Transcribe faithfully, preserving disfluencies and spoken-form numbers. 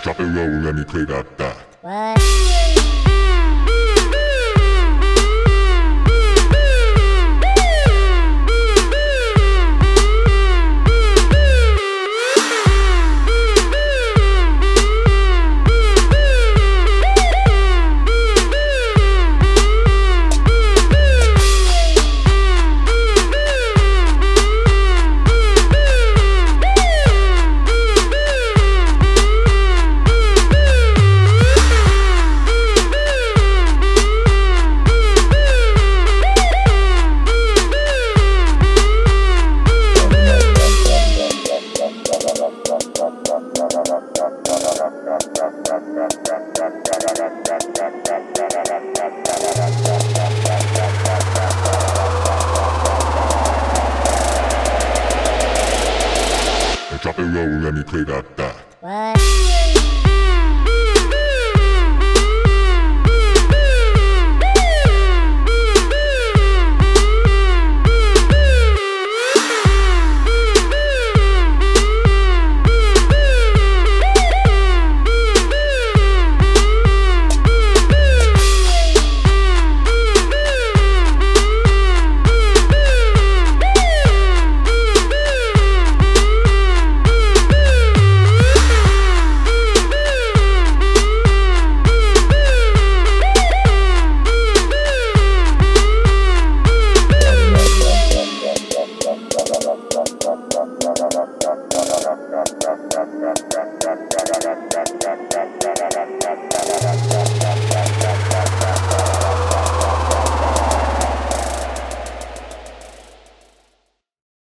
Drop it low, let me play that back. What? Drop it low, let me play that back.